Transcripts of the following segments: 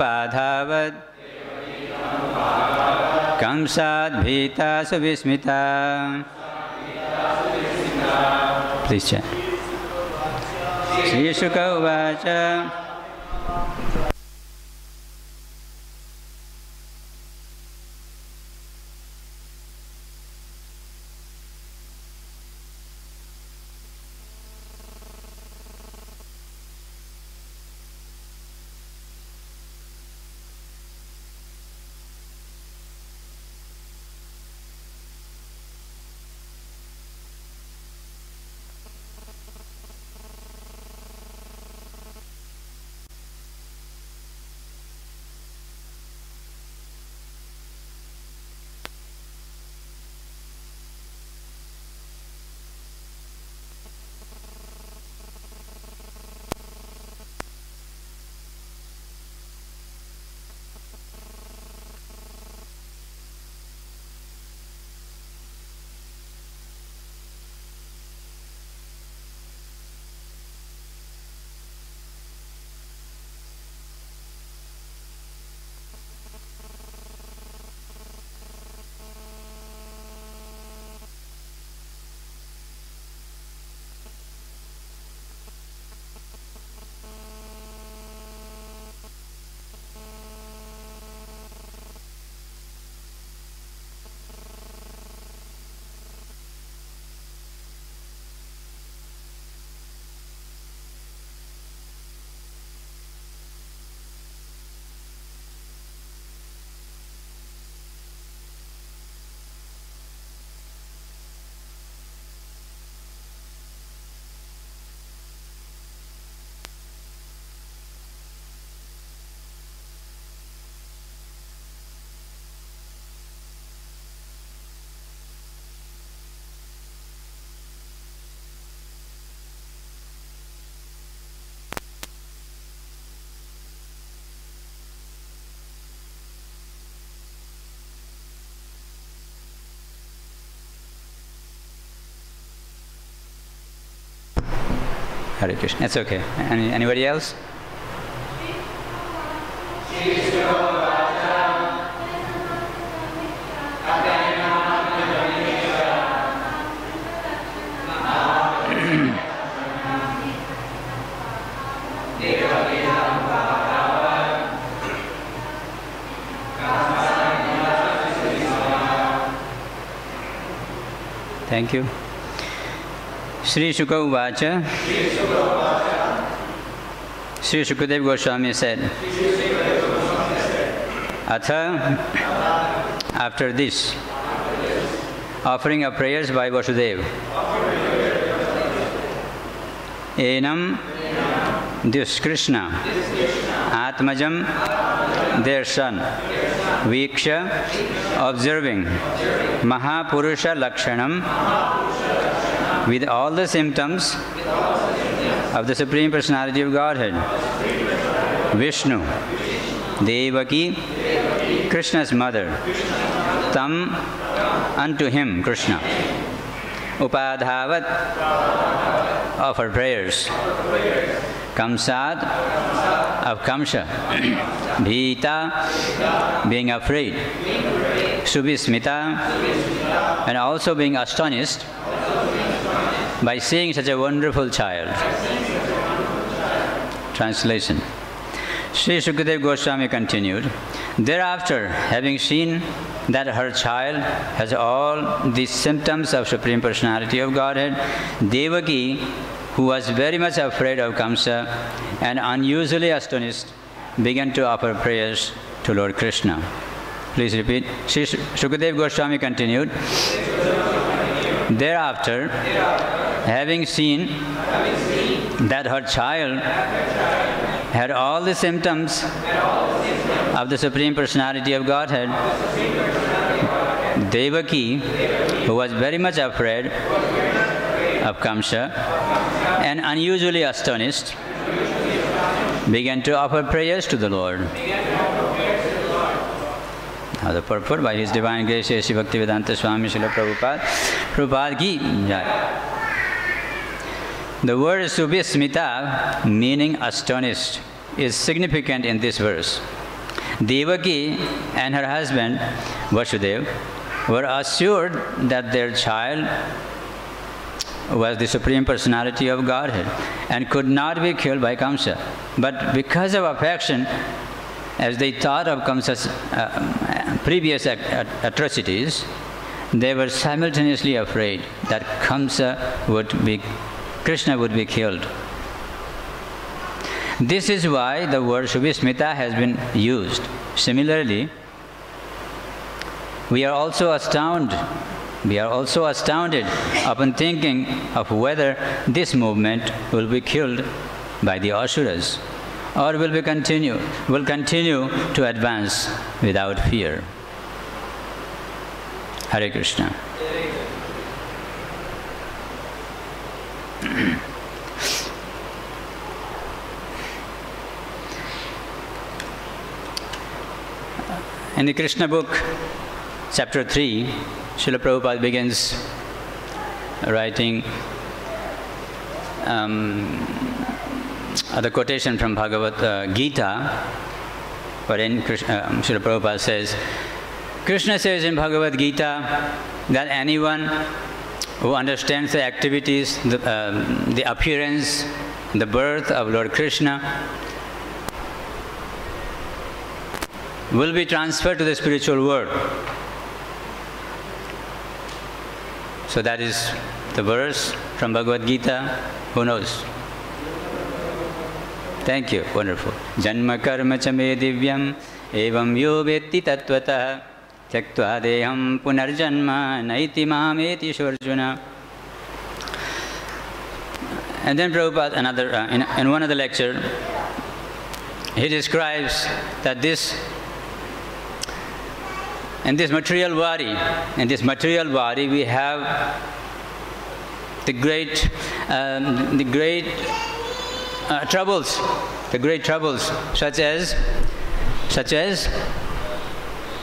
पाधावत् कंसात् भीता सुविस्मिता। Please chant. Shri Shuka Uvacha. Hare Krishna. That's okay. Anybody else? Thank you. Sri Shuka Uvacha. Sri Shukadev Goswami said, Atha, after this, offering of prayers by Vasudeva, Enam, this Krishna, Atmajam, their son, Viksha, observing, Mahapurusha Lakshanam, with all the symptoms of the Supreme Personality of Godhead, Vishnu, Devaki, Krishna's mother, Tam, unto him, Krishna, Upadhavat, offer prayers, Kamsad, of Kamsa, Bhita, being afraid, Subhismita, and also being astonished, by seeing such a wonderful child. Translation. Sri Shukadev Goswami continued, thereafter, having seen that her child has all these symptoms of Supreme Personality of Godhead, Devaki, who was very much afraid of Kamsa and unusually astonished, began to offer prayers to Lord Krishna. Please repeat. Sri Shukadev Goswami continued, thereafter, having seen that her child had all the symptoms of the Supreme Personality of Godhead, Devaki, who was very much afraid of Kamsa and unusually astonished, began to offer prayers to the Lord. Now the purport by His Divine Grace, Sri Bhaktivedanta Swami Srila Prabhupada, Prabhupada ki jai. The word Subhismita, meaning astonished, is significant in this verse. Devaki and her husband Vasudev were assured that their child was the Supreme Personality of Godhead and could not be killed by Kamsa. But because of affection, as they thought of Kamsa's previous atrocities, they were simultaneously afraid that Krishna would be killed. This is why the word Shubhismita has been used. Similarly, we are also astounded upon thinking of whether this movement will be killed by the Asuras or will continue to advance without fear. Hare Krishna. In the Krishna book, chapter 3, Srila Prabhupada begins writing the quotation from Bhagavad Gita, wherein Srila Prabhupada says, Krishna says in Bhagavad Gita that anyone who understands the activities, the appearance, the birth of Lord Krishna will be transferred to the spiritual world. So that is the verse from Bhagavad Gita. Who knows? Thank you. Wonderful. Janma karma cha me divyam evam yo vetti tattvata tyaktva deham punarjanma naiti mam eti shorjuna. And then Prabhupada, in one of the lectures, he describes that in this material body, we have the great troubles, such as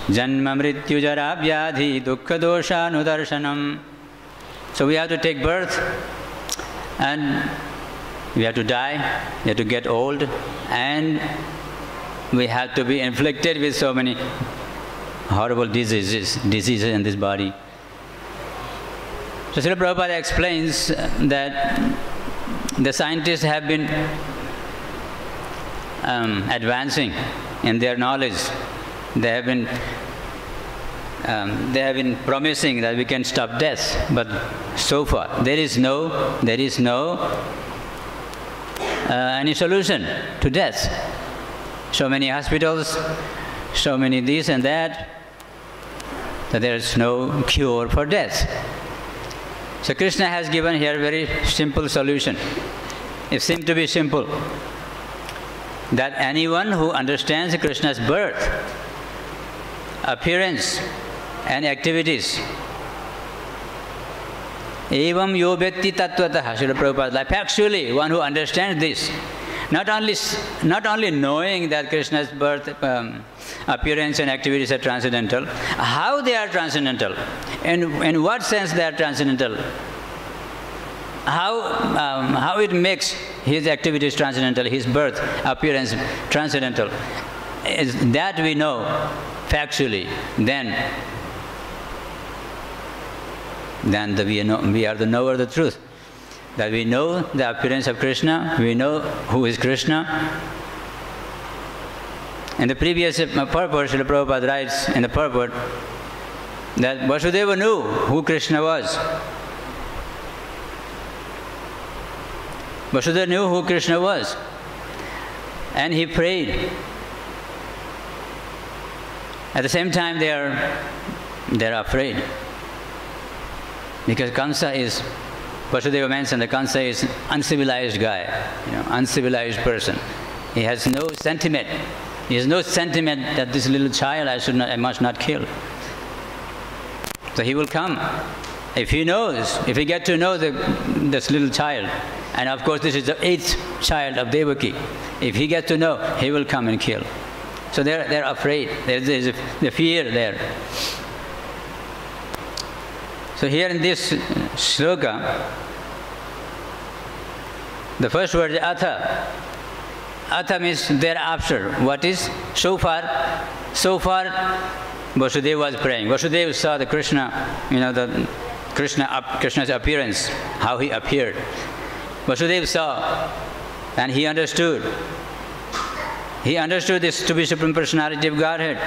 janma mrityu jara vyadhi dukkha dosha nudarshanam. So we have to take birth, and we have to die, we have to get old, and we have to be inflicted with so many horrible diseases in this body. So Srila Prabhupada explains that the scientists have been advancing in their knowledge. They have been promising that we can stop death, but so far there is no any solution to death. So many hospitals, so many this and that there is no cure for death. So Krishna has given here a very simple solution. It seems to be simple, that anyone who understands Krishna's birth, appearance and activities, evam yobetti tattvataha, Srila Prabhupada, like actually one who understands this, not only knowing that Krishna's birth, appearance and activities are transcendental, how they are transcendental, and in what sense they are transcendental, how it makes his activities transcendental, his birth, appearance transcendental, is that we know factually, then we are the knower of the truth. That we know the appearance of Krishna, we know who is Krishna. In the previous purport, Srila Prabhupada writes in the purport that Vasudeva knew who Krishna was. Vasudeva knew who Krishna was, and he prayed. At the same time, they are afraid, because Kamsa is, Vasudeva mentioned that Kamsa is an uncivilized guy, uncivilized person. He has no sentiment. He has no sentiment that this little child I must not kill. So he will come. If he gets to know this little child, and of course this is the 8th child of Devaki. If he gets to know, he will come and kill. So they're afraid. There's the fear there. So here in this shloka, the first word is atha. Atha means thereafter. What is? So far. So far, Vasudeva was praying. Vasudeva saw the Krishna, Krishna's appearance, how he appeared. Vasudeva saw and he understood. He understood this to be Supreme Personality of Godhead.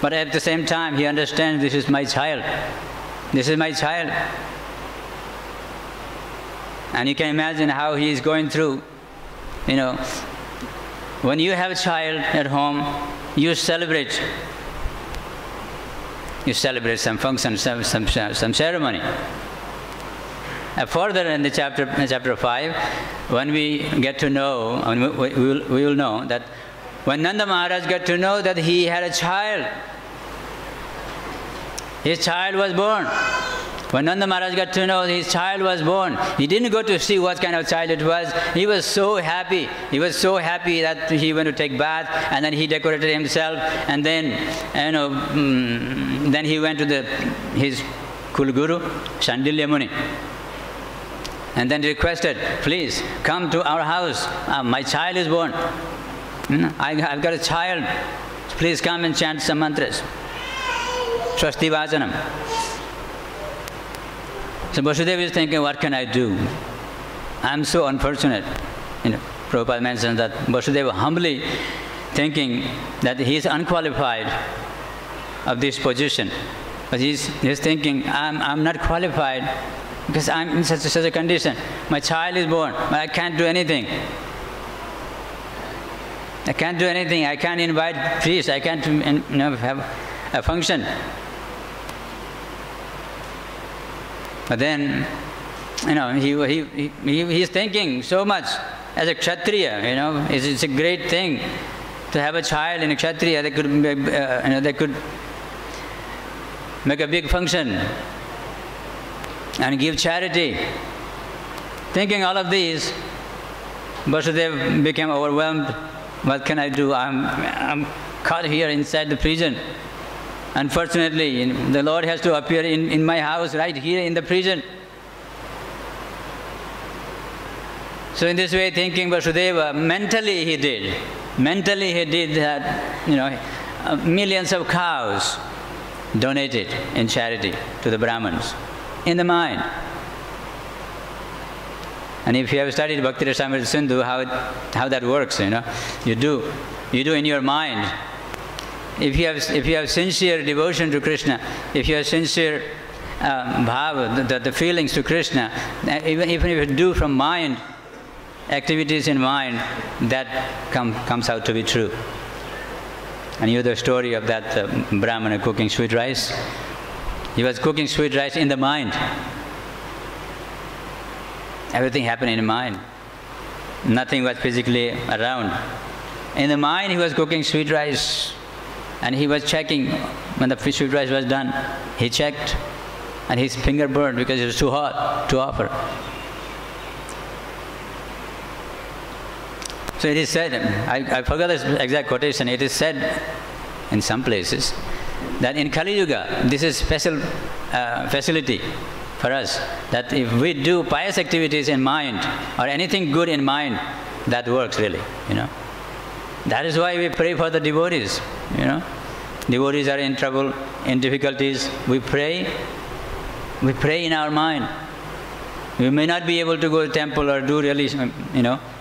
But at the same time, he understands this is my child. This is my child. And you can imagine how he is going through, When you have a child at home, you celebrate. You celebrate some function, some ceremony. Further in the chapter 5, when we get to know, we will know that when Nanda Maharaj got to know that he had a child, his child was born. When Nanda Maharaj got to know his child was born, he didn't go to see what kind of child it was. He was so happy. He was so happy that he went to take bath, and then he decorated himself, and then, then he went to his Kulguru, Shandilya Muni, and then requested, please come to our house. My child is born. I've got a child. Please come and chant some mantras. Swasti Vajanam. So Vasudeva is thinking, what can I do? I'm so unfortunate. Prabhupada mentioned that Vasudeva humbly thinking that he is unqualified of this position. But he's thinking, I'm not qualified because I'm in such a condition. My child is born, but I can't do anything. I can't do anything. I can't invite priests. I can't have a function. But then, he's thinking so much as a Kshatriya, it's a great thing to have a child in a Kshatriya that could make a big function and give charity. Thinking all of these, Vasudeva became overwhelmed. What can I do? I'm caught here inside the prison. Unfortunately, the Lord has to appear in my house right here in the prison. So in this way, thinking Vasudeva, mentally he did that, millions of cows donated in charity to the Brahmins, in the mind. And if you have studied Bhakti-rasa Amrita Sindhu, how that works, you do in your mind. If you have sincere devotion to Krishna, if you have sincere bhava, the feelings to Krishna, even if you do from mind, activities in mind, that comes out to be true. And you know the story of that Brahmana cooking sweet rice. He was cooking sweet rice in the mind. Everything happened in the mind. Nothing was physically around. In the mind, he was cooking sweet rice. And he was checking when the fish sweet rice was done. He checked, and his finger burned because it was too hot to offer. So it is said, I forgot the exact quotation, it is said in some places that in Kali Yuga, this is special facility for us, that if we do pious activities in mind or anything good in mind, that works really, That is why we pray for the devotees, Devotees are in trouble, in difficulties. We pray in our mind. We may not be able to go to temple or do really,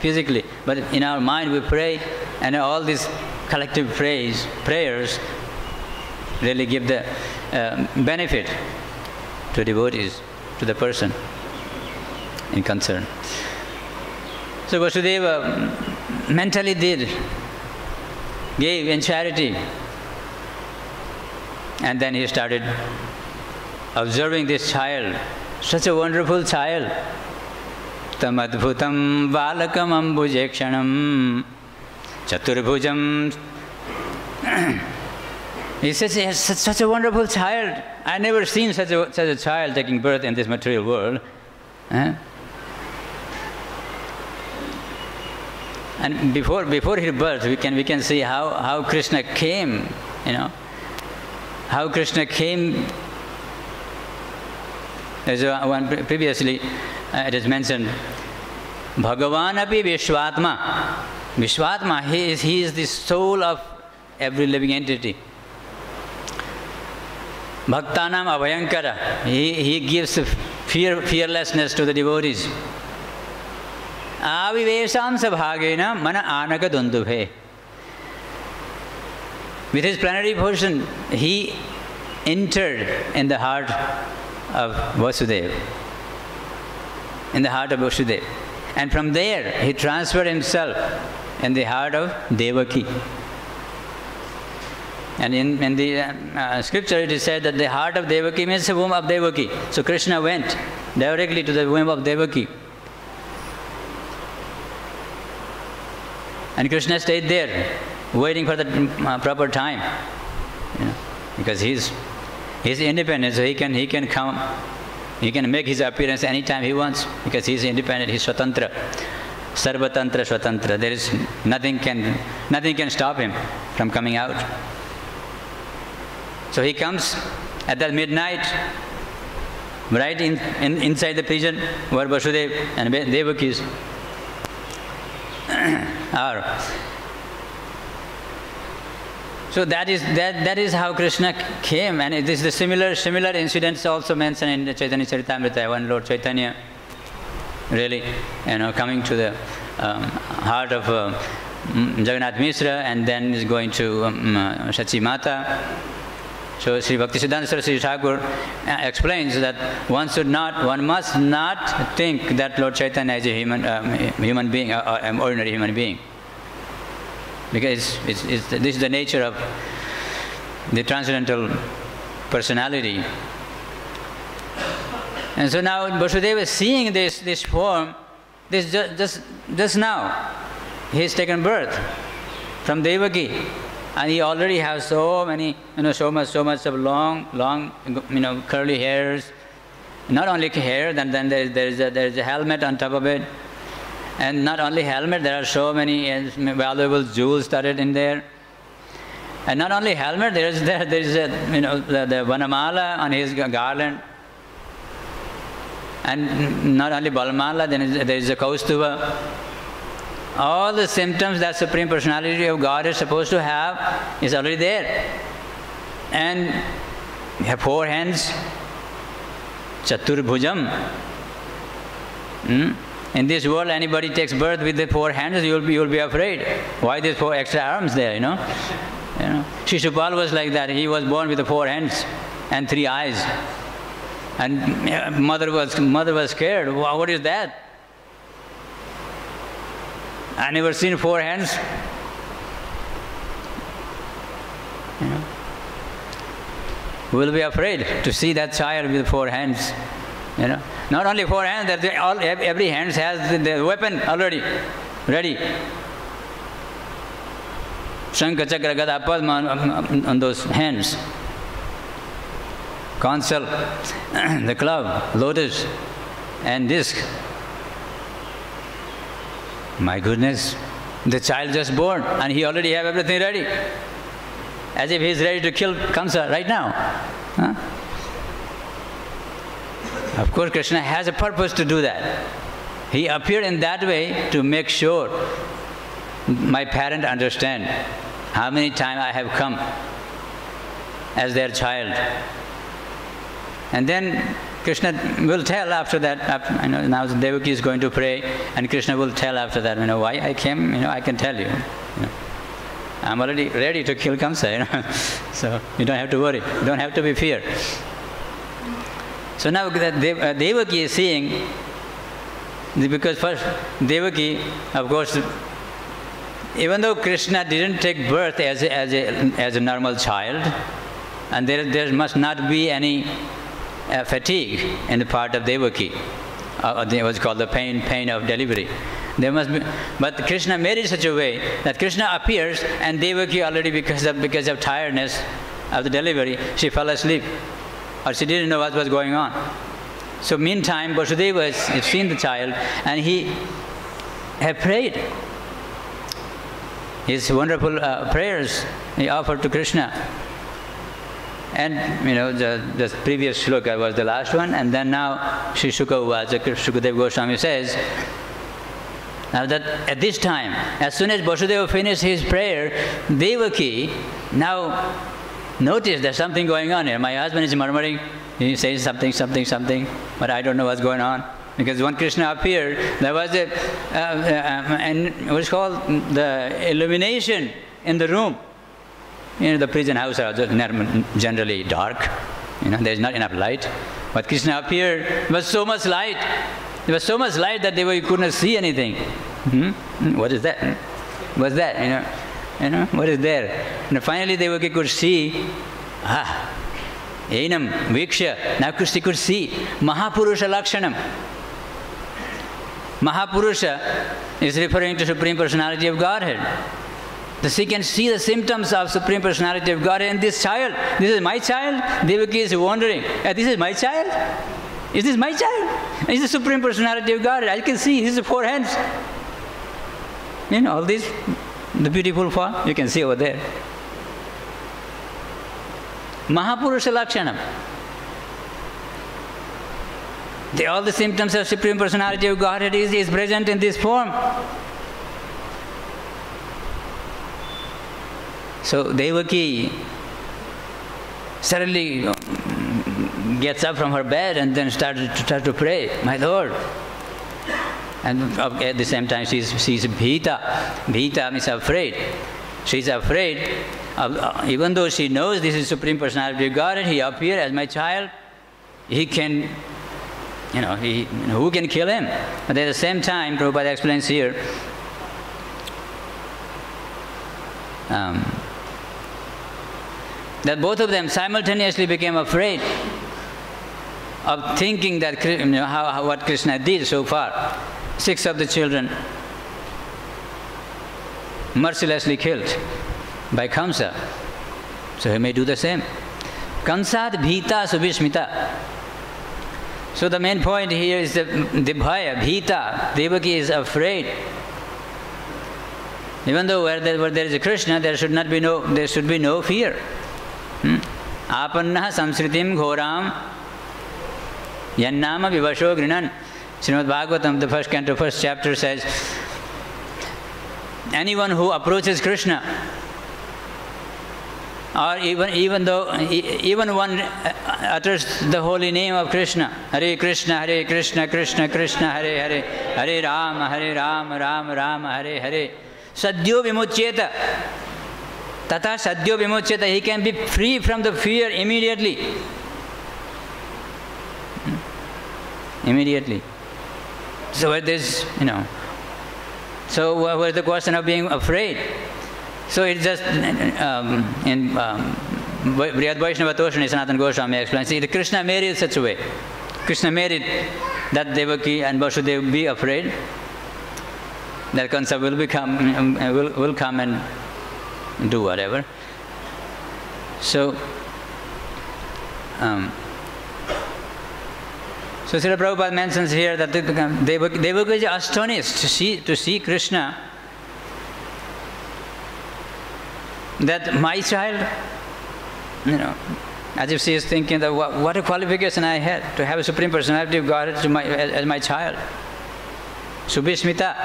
physically, but in our mind we pray, and all these collective prayers really give the benefit to devotees, to the person in concern. So Vasudeva mentally gave in charity. And then he started observing this child, such a wonderful child. Tamadbhutam balakam ambujekshanam chaturbhujam. He says, he has such a wonderful child. I never seen such a child taking birth in this material world. And before his birth, we can see how Krishna came, How Krishna came, as previously it is mentioned, Bhagavan api Vishwatma Vishwatma, he is the soul of every living entity. Bhaktanam Abhayankara, he gives fearlessness to the devotees. Avivesham sabhagena mana anaka dundubhe. With his plenary portion, he entered in the heart of Vasudeva. In the heart of Vasudeva. And from there, he transferred himself in the heart of Devaki. And in the scripture, it is said that the heart of Devaki means the womb of Devaki. So Krishna went directly to the womb of Devaki. And Krishna stayed there, waiting for the proper time, you know, because he's independent, so he can come, he can make his appearance anytime he wants, because he's independent, he's swatantra, sarvatantra swatantra. There is nothing can stop him from coming out. So he comes at that midnight, right inside the prison where Vasudeva and Devakis are. So that is how Krishna came, and it is the similar incidents also mentioned in Chaitanya Charitamrita, when Lord Chaitanya really, you know, coming to the heart of Jagannath Mishra, and then is going to Shachi Mata. So Sri Bhaktisiddhanta Saraswati Thakur explains that one must not think that Lord Chaitanya is a human being, or an ordinary human being. Because this is the nature of the transcendental personality. And so now Vasudeva is seeing this form, this just now. He has taken birth from Devaki, and he already has so many, you know, so much of long, you know, curly hairs. Not only hair, then there is a helmet on top of it. And not only helmet, there are so many valuable jewels studded in there. And not only helmet, there is a, you know, the Vanamala on his garland. And not only Balamala, then there is a Kaustuva. All the symptoms that Supreme Personality of God is supposed to have is already there. And you have four hands, Chaturbhujam. In this world, anybody takes birth with the four hands, you will be afraid. Why these four extra arms there, you know? You know? Shishupal was like that. He was born with the four hands and three eyes. And mother was scared. What is that? I never seen four hands. You know? We'll be afraid to see that child with four hands. You know, not only four hands, every hand has the weapon already ready. Shankha, Chakra, Gada, Padma on those hands. Console, the club, lotus, and disc. My goodness, the child just born, and he already have everything ready. As if he's ready to kill Kamsa right now. Huh? Of course, Krishna has a purpose to do that. He appeared in that way to make sure my parents understand how many times I have come as their child. And then Krishna will tell after that, after, you know, now Devaki is going to pray, and Krishna will tell after that, you know, why I came, you know, I can tell you. You know, I'm already ready to kill Kamsa, you know. So you don't have to worry, you don't have to be feared. So now Devaki is seeing, because first Devaki, of course, even though Krishna didn't take birth as a normal child, and there must not be any fatigue in the part of Devaki, it was called the pain of delivery. There must be, but Krishna made it such a way that Krishna appears, and Devaki already, because of tiredness of the delivery, she fell asleep. Or she didn't know what was going on. So meantime, Vasudeva has seen the child, and he had prayed. His wonderful prayers he offered to Krishna. And, you know, the previous shloka was the last one, and then now Sri Shuka Uvaca, Sukadeva Goswami says, Now that at this time, as soon as Vasudeva finished his prayer, Devaki now noticed there's something going on here. My husband is murmuring, he says something, but I don't know what's going on. Because when Krishna appeared, there was a, what is called the illumination in the room. You know, the prison houses are just generally dark. You know, there's not enough light. But Krishna appeared, there was so much light. There was so much light that you couldn't see anything. What is that? What's that? You know, what is there? And finally, Devaki could see. Enam, Viksha. Now Krishna could see Mahapurusha Lakshanam. Mahapurusha is referring to Supreme Personality of Godhead. Thus he can see the symptoms of Supreme Personality of Godhead. And this child, this is my child. Devaki is wondering, this is my child? Is this my child? Is the Supreme Personality of Godhead? I can see, this is the four hands. You know, all this, the beautiful form, you can see over there. Mahapurusha Lakshanam. All the symptoms of Supreme Personality of Godhead is present in this form. So Devaki suddenly gets up from her bed and then starts to pray, my Lord. And at the same time she's bhita. Bhita means afraid. She's afraid. Even though she knows this is Supreme Personality of God and he appeared as my child, he can, who can kill him? But at the same time, Prabhupada explains here, that both of them simultaneously became afraid of thinking that what Krishna did so far. 6 of the children mercilessly killed by Kamsa. So he may do the same. Kamsad bhita subhishmita. So the main point here is the bhaya, bhita. Devaki is afraid. Even though where there is a Krishna, there should be no fear. Apanna samsritim ghoram yannama vivasho grinan. Srimad Bhagavatam, the first canto, first chapter says, anyone who approaches Krishna, or even one utters the holy name of Krishna, Hare Krishna, Hare Krishna, Krishna Krishna, Hare Hare, Hare Rama, Hare Rama, Rama Rama, Hare Hare, Sadyo Vimuchyeta, Tata Sadyo Vimuchyeta, he can be free from the fear immediately. Immediately. So it is, so where's the question of being afraid? So it's just, in Brihad Vaishnava Toshrani, Sanatana Goswami explains, see, the Krishna made it such a way. Krishna made it that Devaki and Vasudeva be afraid, that Kansa will come and do whatever. So, so Srila Prabhupada mentions here that Devaki is astonished to see Krishna, that my child, as if she is thinking that what a qualification I had to have a Supreme Personality of God as my child. Subhishmita.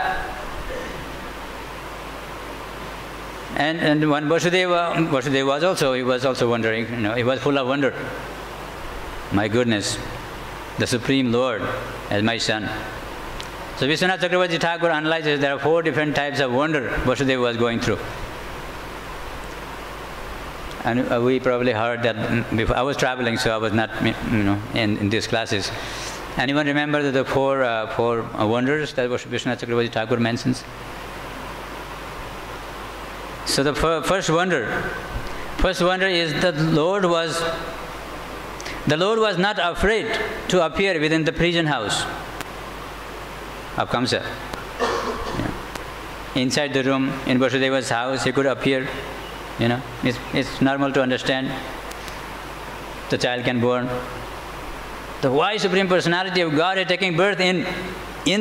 And one Vasudeva was also wondering, he was full of wonder. My goodness, the Supreme Lord as my son. So Vishwanath Chakravarti Thakur analyzes there are 4 different types of wonder Vasudeva was going through. And we probably heard that before. I was traveling, so I was not, in these classes. Anyone remember the four wonders that Vishwanath Chakravarti Thakur mentions? So the first wonder is that the Lord was not afraid to appear within the prison house of Kamsa. Yeah. Inside the room in Vasudeva's house, he could appear. It's normal to understand. The child can born. The why Supreme Personality of God is taking birth in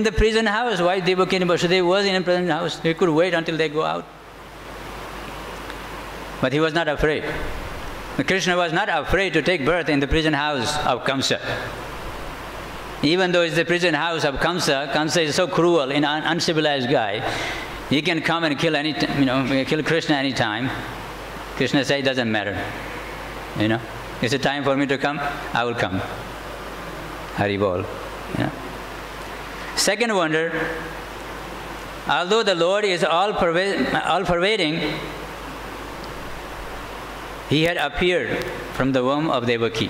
the prison house. Why Devaki and Vasudeva was in a prison house? He could wait until they go out. But he was not afraid. Krishna was not afraid to take birth in the prison house of Kamsa. Even though it's the prison house of Kamsa, Kamsa is so cruel, an uncivilized guy. He can come and kill any, kill Krishna anytime. Krishna said, it doesn't matter. You know, it's a time for me to come. I will come. Hari Bol. You know? Second wonder. Although the Lord is all-pervading, He had appeared from the womb of Devaki.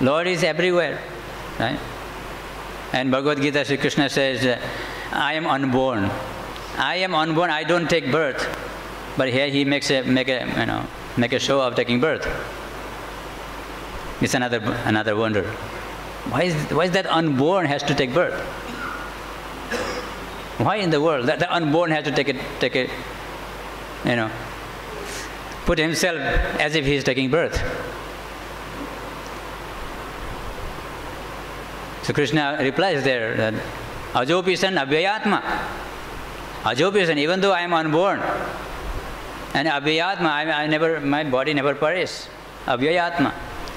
Lord is everywhere, right? And Bhagavad Gita, Sri Krishna says, I am unborn. I am unborn. I don't take birth. But here He makes a show of taking birth. It's another wonder. Why is that unborn has to take birth? Why in the world that the unborn has to take it, put himself as if he is taking birth? So Krishna replies there that Ajopisan Abhyayatma. Ajopisan, even though I am unborn, and Abhyayatma, my body never perishes. Abhyayatma.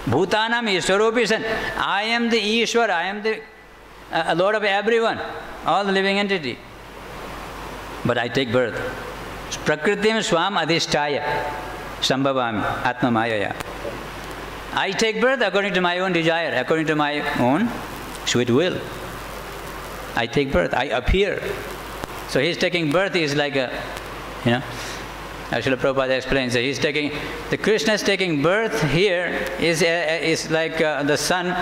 Bhutanam Ishwaropisan. I am the Ishwar. I am the Lord of everyone, all the living entity. But I take birth. Prakritim swam adhishtaya sambhavami atma mayaya. I take birth according to my own desire, according to my own sweet will. I take birth. I appear. So His taking birth is like Srila Prabhupada explains that Krishna's taking birth here is like the sun.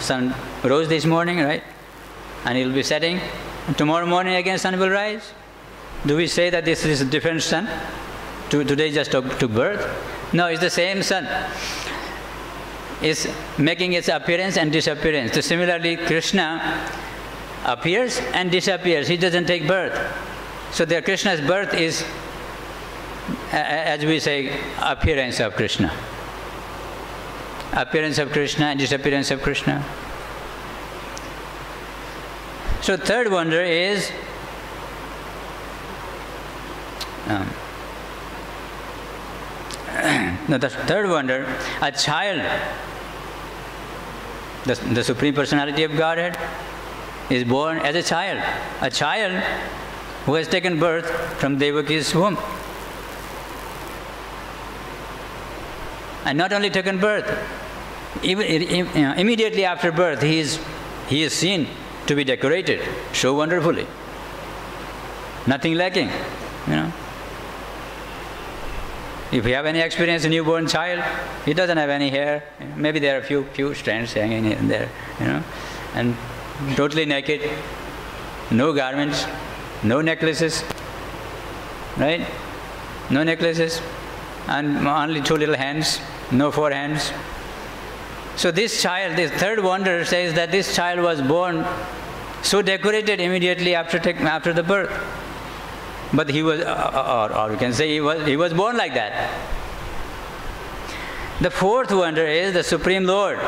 Sun rose this morning, right? And it will be setting. And tomorrow morning again sun will rise. Do we say that this is a different sun? Today just took birth? No, it's the same sun. It's making its appearance and disappearance. So similarly, Krishna appears and disappears. He doesn't take birth. So there, Krishna's birth is, as we say, appearance of Krishna. Appearance of Krishna and disappearance of Krishna. So third wonder is the third wonder, a child, the Supreme Personality of Godhead, is born as a child who has taken birth from Devaki's womb. And not only taken birth, immediately after birth, he is seen to be decorated so wonderfully, nothing lacking. If you have any experience, a newborn child, he doesn't have any hair. Maybe there are a few strands hanging in there, and totally naked, no garments, no necklaces, right? No necklaces, and only two little hands, no forehands. So this child, this third wonder says that this child was born so decorated immediately after the birth. But he was, or we can say he was born like that. The fourth wonder is the Supreme Lord,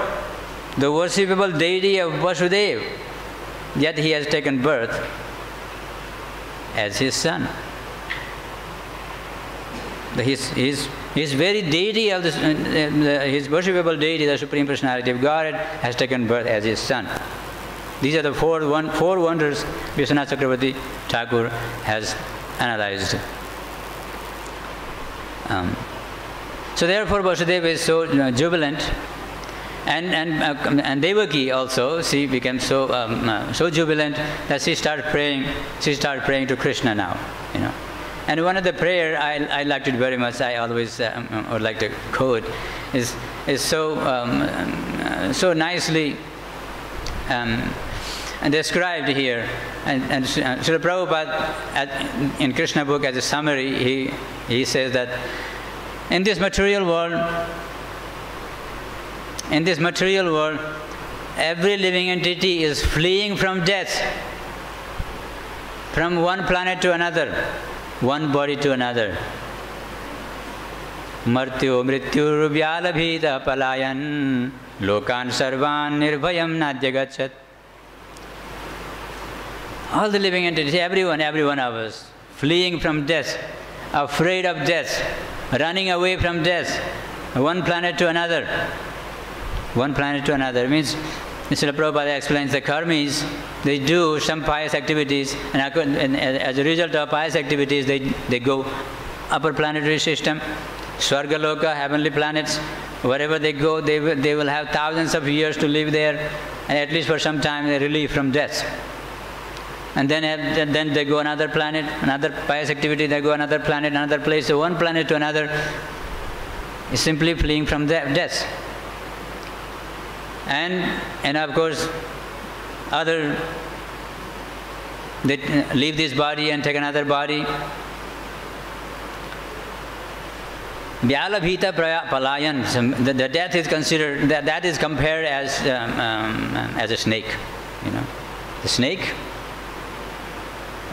the worshipable deity of Vasudeva. Yet He has taken birth as His son. His very deity, His worshipable deity, the Supreme Personality of Godhead, has taken birth as His son. These are the four wonders Vishwanath Chakravarti Thakur has analyzed. So therefore Vasudeva is so jubilant, and Devaki also, she became so jubilant that she started praying. She started praying to Krishna now. And one of the prayer I liked it very much. I always would like to quote. Is so nicely and described here. And Srila Prabhupada, in Krishna book, as a summary, he says that in this material world, every living entity is fleeing from death, from one planet to another, one body to another. Martyo mrityurvyalabhita palayan lokan sarvan nirvayam nadyagachat. All the living entities, every one of us, fleeing from death, afraid of death, running away from death, one planet to another, one planet to another. It means Srila Prabhupada explains the karmis, they do some pious activities, and as a result of pious activities, they go upper planetary system, Swargaloka, heavenly planets. Wherever they go, they will have thousands of years to live there, and at least for some time they relieve from death. And then they go another planet, another pious activity, they go another planet, another place. So one planet to another is simply fleeing from death. And of course, they leave this body and take another body. Vyalabhita palayan, the death is considered, that is compared as a snake, you know. The snake,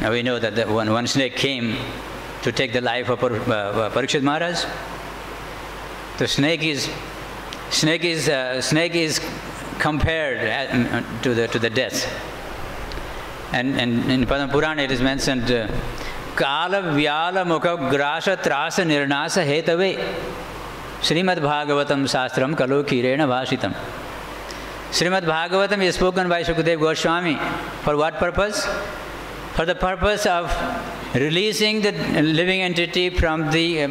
now we know that one snake came to take the life of Parikshit Maharaj. The snake is compared to the death. And in Padma Purana it is mentioned, Kala vyala mukha grasa trasa nirnasa hetave Srimad Bhagavatam sastram kalo kirena vasitam. Srimad Bhagavatam is spoken by Shukadeva Goswami. For what purpose? For the purpose of releasing the living entity from the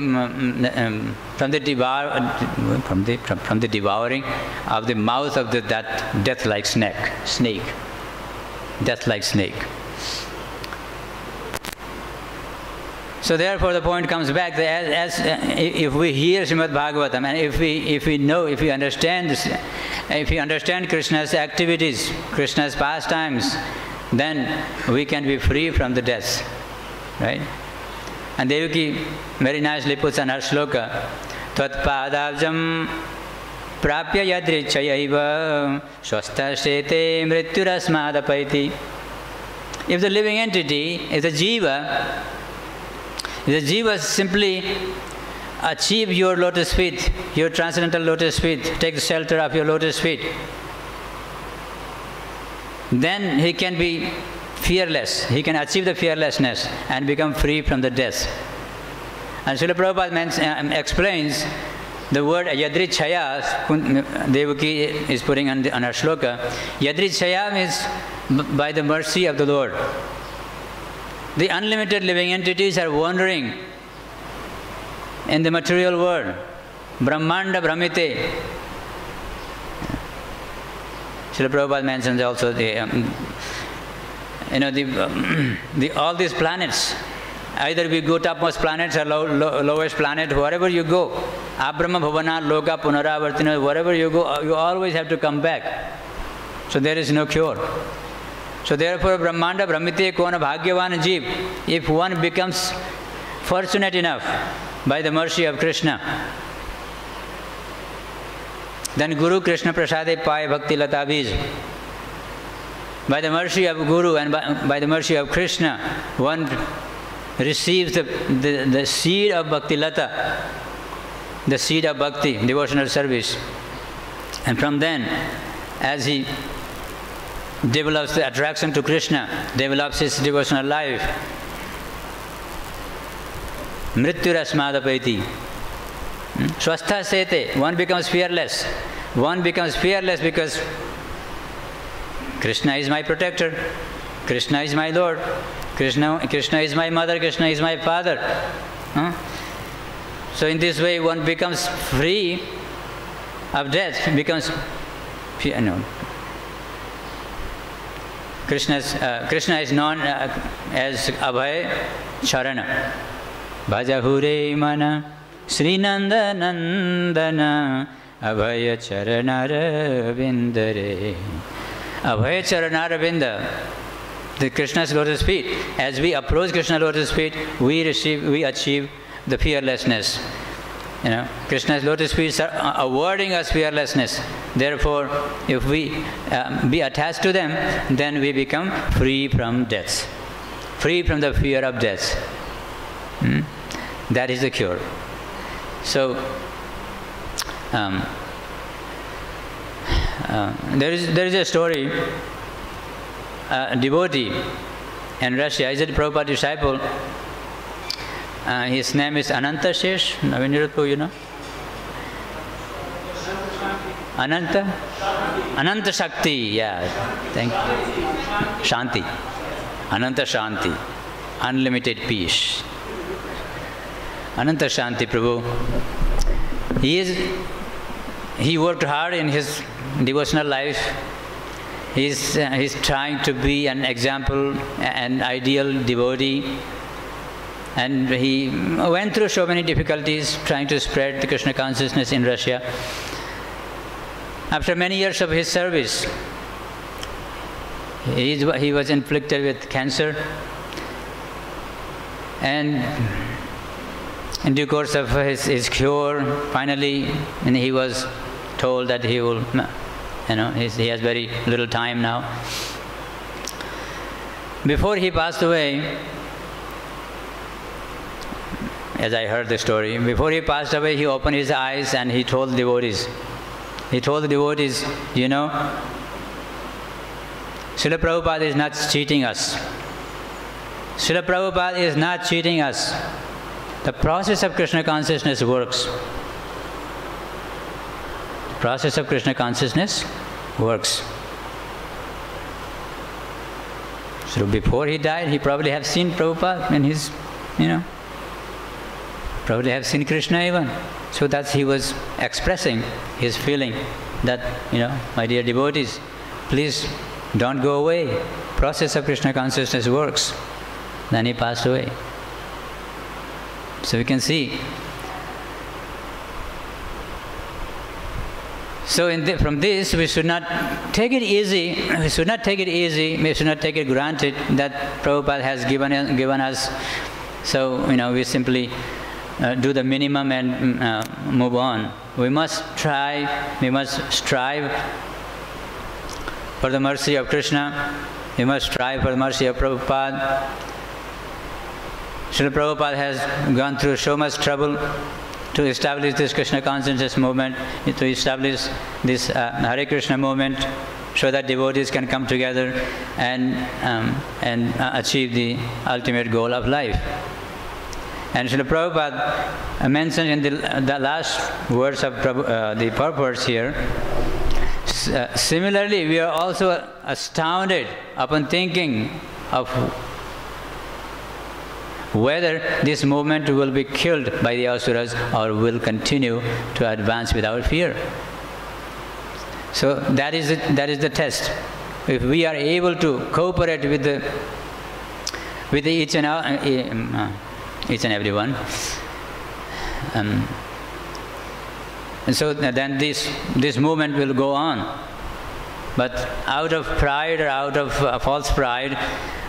devouring of the mouth of that death-like snake. Death-like snake. So therefore, the point comes back that if we hear Srimad Bhagavatam and if we understand Krishna's activities, Krishna's pastimes, then we can be free from the death, right? And Devaki very nicely puts on her shloka, Tvat padabjam prapya yadrichayaiva swastha shete mrityurasmadapaiti. If the living entity is a jiva, the jiva simply achieve your lotus feet, your transcendental lotus feet, take shelter of your lotus feet, then he can be fearless. He can achieve the fearlessness and become free from the death. And Srila Prabhupada explains the word yadrichaya. Devaki is putting on her shloka. Yadrichaya means by the mercy of the Lord. The unlimited living entities are wandering in the material world. Brahmanda Brahmite. Srila Prabhupada mentions also all these planets. Either we go topmost planets or lowest planet, wherever you go. Abrahma Bhavana Loka Punaravartina, wherever you go, you always have to come back. So there is no cure. So therefore, Brahmanda Brahmite Kona Bhagyavan Jeev, if one becomes fortunate enough by the mercy of Krishna, then Guru Krishna Prasade Pai Bhakti Lata Bij. By the mercy of Guru and by the mercy of Krishna, one receives the seed of Bhakti Lata, the seed of Bhakti, devotional service. And from then, as he develops the attraction to Krishna, develops his devotional life, mrityurasmadapaiti. Swastha sete, one becomes fearless. One becomes fearless because Krishna is my protector, Krishna is my Lord, Krishna is my mother, Krishna is my father. Huh? So in this way one becomes free of death, Krishna is known as Abhay Charana. Bhajahure mana Sri Nanda Nandana Abhaya Charanarabindare. Abhaya Charanarabinda, the Krishna's lotus feet. As we approach Krishna's lotus feet, we achieve the fearlessness. You know, Krishna's lotus feet are awarding us fearlessness. Therefore, if we be attached to them, then we become free from death, free from the fear of death. That is the cure. So, there is a story. A devotee in Russia, is a Prabhupada disciple. His name is Ananta Shesh, Navinirudh, you know. Ananta? Ananta Shakti, yeah. Thank you. Shanti. Ananta Shanti. Unlimited peace. Ananta Shanti Prabhu. He worked hard in his devotional life. He's trying to be an example, an ideal devotee. And he went through so many difficulties trying to spread the Krishna consciousness in Russia. After many years of his service, he was inflicted with cancer. And in due course of his cure, finally, and he was told that he will, you know, he has very little time now. Before he passed away, as I heard the story, before he passed away, he opened his eyes and he told the devotees. He told the devotees, you know, Srila Prabhupada is not cheating us. Srila Prabhupada is not cheating us. The process of Krishna consciousness works. The process of Krishna consciousness works. So before he died, he probably have seen Prabhupada in his, you know, probably have seen Krishna even. So that's he was expressing his feeling that, you know, my dear devotees, please don't go away. Process of Krishna consciousness works. Then he passed away. So we can see. So from this, we should not take it easy. We should not take it easy. We should not take it granted that Prabhupada has given us. So, you know, we simply do the minimum and move on. We must try. We must strive for the mercy of Krishna. We must strive for the mercy of Prabhupada. Srila Prabhupada has gone through so much trouble to establish this Krishna consciousness movement, to establish this Hare Krishna movement, so that devotees can come together and achieve the ultimate goal of life. And Srila Prabhupada mentioned in the last words of the purport here, similarly, we are also astounded upon thinking of whether this movement will be killed by the asuras or will continue to advance without fear. So that is the test. If we are able to cooperate with each and everyone, and so then this movement will go on. But out of pride or out of false pride,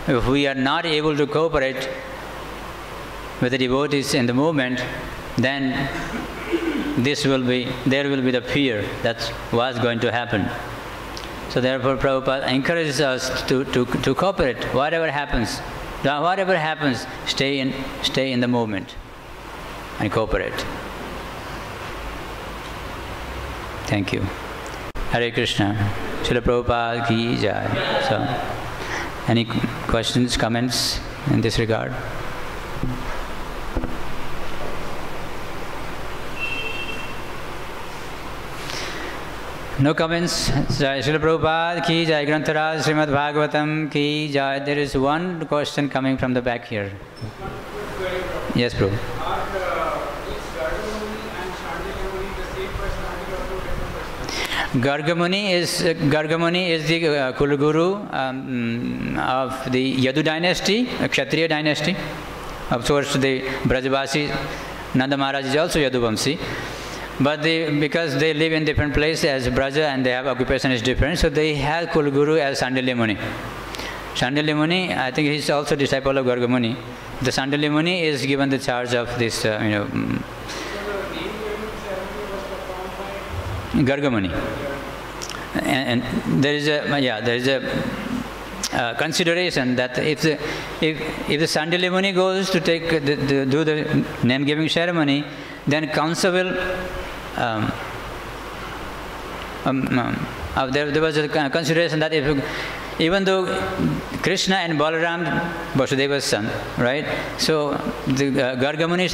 if we are not able to cooperate with the devotees in the movement, then there will be the fear that was going to happen. So therefore Prabhupada encourages us to cooperate. Whatever happens, stay in the movement and cooperate. Thank you. Hare Krishna. Srila Prabhupada ki jai. So any questions, comments in this regard? No comments. Jai Srila Prabhupada ki jai, Grantaraj Srimad Bhagavatam ki jai. There is one question coming from the back here. Yes, Prabhu. Gargamuni is the Kulaguru of the Yadu dynasty, Kshatriya dynasty. Of course, the Brajavasi Nanda Maharaj is also Yaduvamsi. But because they live in different places as Braja and they have occupation is different, so they have Kulaguru as Sandalya Muni. Sandalya Muni, I think he's also disciple of Garga Muni. The Sandalya Muni is given the charge of this, you know, Garga Muni. And there is a consideration that if the Sandalya Muni goes to take do the name giving ceremony, then council will, there was a consideration that even though Krishna and Balaram, Vasudeva's son, right? So the Garga Muni is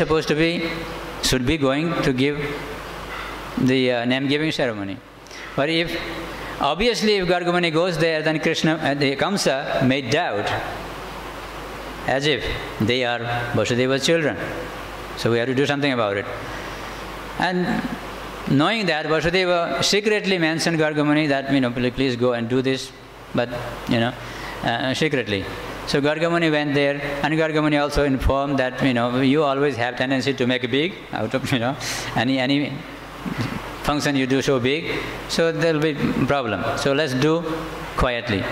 should be going to give the name giving ceremony. But if, obviously, if Gargamuni goes there, then Krishna, Kamsa may doubt, as if they are Vasudeva's children. So we have to do something about it. And knowing that, Vasudeva secretly mentioned Gargamuni that, please go and do this, but, secretly. So Gargamuni went there, and Gargamuni also informed that, you always have tendency to make big out of, any function you do so big, so there'll be problem. So let's do quietly.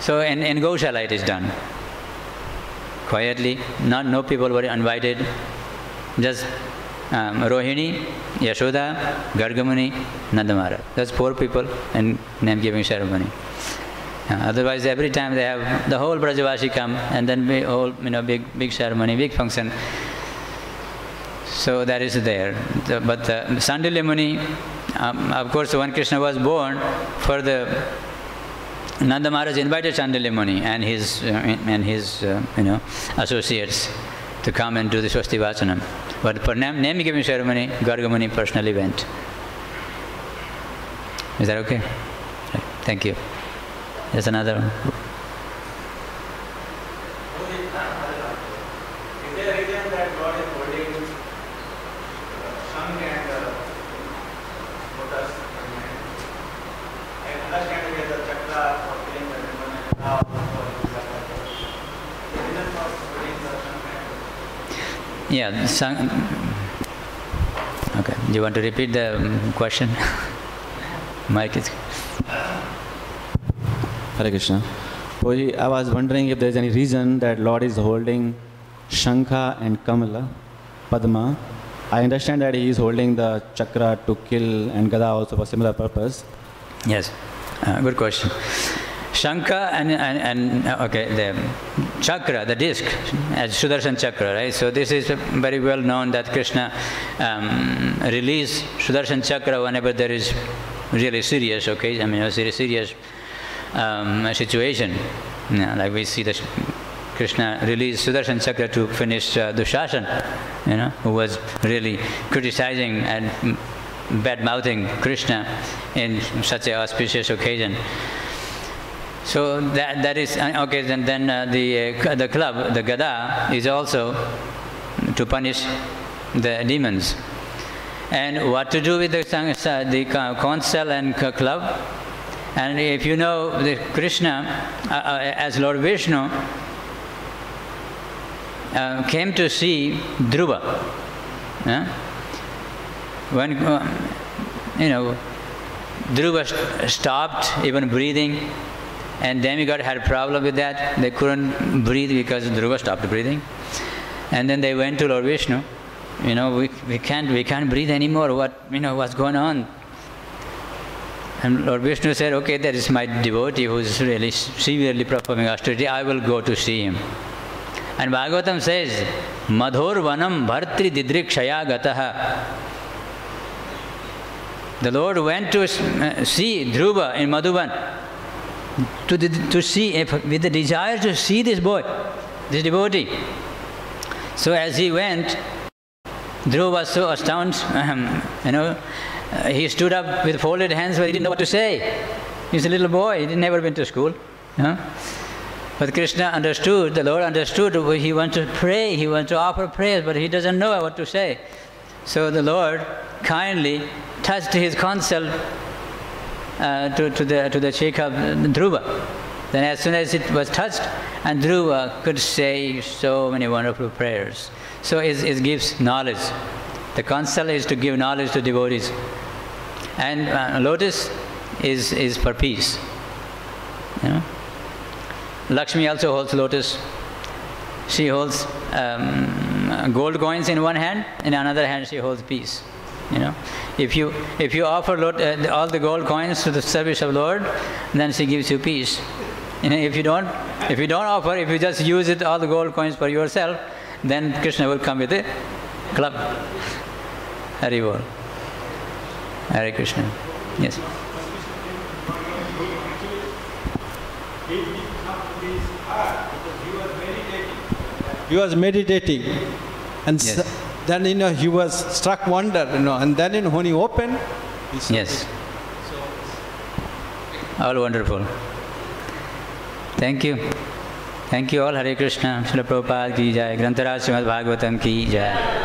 So in Goshala it is done. Quietly, no people were invited, just Rohini, Yashoda, Gargamuni, Nandamara. That's 4 people in name-giving ceremony. Otherwise, every time they have the whole Brajavasi come, and then we all, big ceremony, big function. So that is there. But Sandilya Muni, of course, when Krishna was born, for the Nanda Maharaj invited Sandilya Muni and his associates to come and do the Swasti Vachanam. But for name-giving ceremony, Gargamuni personally went. Is that okay? Right. Thank you. There's another one. Is there a reason that God is holding Shang and Buddha's hand? I understand that the chakra for killing the demon and now for the chakra. The reason for holding the Shang and? Yeah, Shang. Okay, do you want to repeat the question? Mike is. Hare Krishna. Poji, I was wondering if there is any reason that Lord is holding Shankha and Kamala, Padma. I understand that He is holding the chakra to kill and Gada also for similar purpose. Yes, good question. Shankha the chakra, the disc, as Sudarshan chakra, right? So this is very well known that Krishna releases Sudarshan chakra whenever there is really serious, serious situation. Like we see that Krishna released Sudarshan Chakra to finish Dushasan, who was really criticizing and bad-mouthing Krishna in such an auspicious occasion. So that is okay. Then the club, the Gada, is also to punish the demons. And what to do with the council and club? And if you know the Krishna, as Lord Vishnu, came to see Dhruva. When, Dhruva stopped even breathing, and demigod had a problem with that. They couldn't breathe because Dhruva stopped breathing. And then they went to Lord Vishnu. We can't breathe anymore. What's going on? And Lord Vishnu said, okay, there is my devotee who is really severely performing austerity. I will go to see him. And Bhagavatam says, Madhor vanam bhartri didrikshaya gataha. The Lord went to see Dhruva in Madhuban with the desire to see this boy, this devotee. So as he went, Dhruva was so astounded, he stood up with folded hands, but he didn't know what to say. He's a little boy, he'd never been to school. But Krishna understood, the Lord understood, he wants to pray, he wants to offer prayers, but he doesn't know what to say. So the Lord kindly touched his counsel to the cheek of Dhruva. Then as soon as it was touched, and Dhruva could say so many wonderful prayers. So it gives knowledge. The counsel is to give knowledge to devotees. And lotus is for peace. Lakshmi also holds lotus. She holds gold coins in one hand, in another hand she holds peace. If you offer all the gold coins to the service of Lord, then she gives you peace. If you don't offer, if you just use it all the gold coins for yourself, then Krishna will come with a club. Hare Bol. Hare Krishna. Yes. He was meditating, and yes. Then he was struck wonder, and then when he opened, he saw. Yes. So All wonderful. Thank you. Thank you all. Hare Krishna. Srila Prabhupada ki jai. Grantaraj Srimad Bhagavatam ki jai.